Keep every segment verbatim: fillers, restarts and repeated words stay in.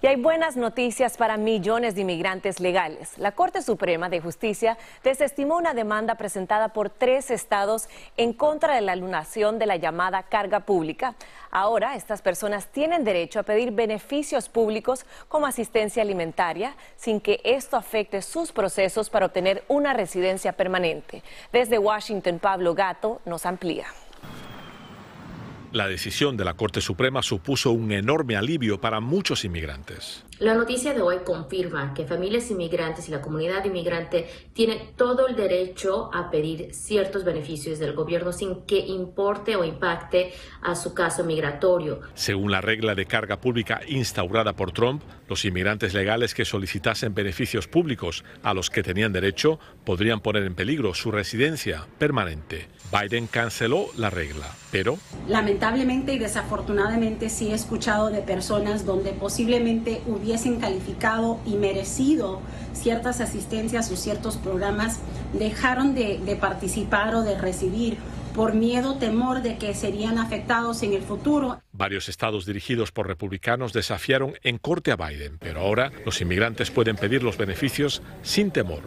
Y hay buenas noticias para millones de inmigrantes legales. La Corte Suprema de Justicia desestimó una demanda presentada por tres estados en contra de la anulación de la llamada carga pública. Ahora, estas personas tienen derecho a pedir beneficios públicos como asistencia alimentaria sin que esto afecte sus procesos para obtener una residencia permanente. Desde Washington, Pablo Gato nos amplía. La decisión de la Corte Suprema supuso un enorme alivio para muchos inmigrantes. La noticia de hoy confirma que familias inmigrantes y la comunidad inmigrante tienen todo el derecho a pedir ciertos beneficios del gobierno sin que importe o impacte a su caso migratorio. Según la regla de carga pública instaurada por Trump, los inmigrantes legales que solicitasen beneficios públicos a los que tenían derecho podrían poner en peligro su residencia permanente. Biden canceló la regla, pero lamentablemente y desafortunadamente sí he escuchado de personas donde posiblemente hubiesen calificado y merecido ciertas asistencias o ciertos programas, dejaron de, de participar o de recibir por miedo, temor de que serían afectados en el futuro. Varios estados dirigidos por republicanos desafiaron en corte a Biden, pero ahora los inmigrantes pueden pedir los beneficios sin temor.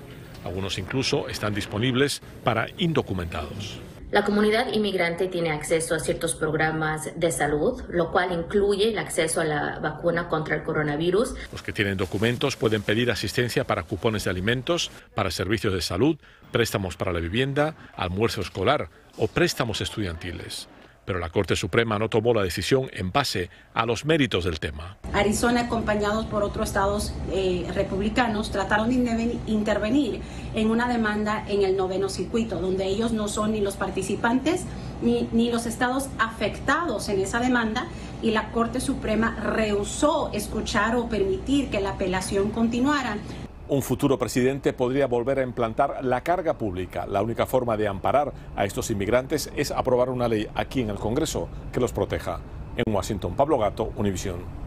Algunos incluso están disponibles para indocumentados. La comunidad inmigrante tiene acceso a ciertos programas de salud, lo cual incluye el acceso a la vacuna contra el coronavirus. Los que tienen documentos pueden pedir asistencia para cupones de alimentos, para servicios de salud, préstamos para la vivienda, almuerzo escolar o préstamos estudiantiles. Pero la Corte Suprema no tomó la decisión en base a los méritos del tema. Arizona, acompañados por otros estados eh, republicanos, trataron de intervenir en una demanda en el Noveno Circuito, donde ellos no son ni los participantes ni, ni los estados afectados en esa demanda, y la Corte Suprema rehusó escuchar o permitir que la apelación continuara. Un futuro presidente podría volver a implantar la carga pública. La única forma de amparar a estos inmigrantes es aprobar una ley aquí en el Congreso que los proteja. En Washington, Pablo Gato, Univisión.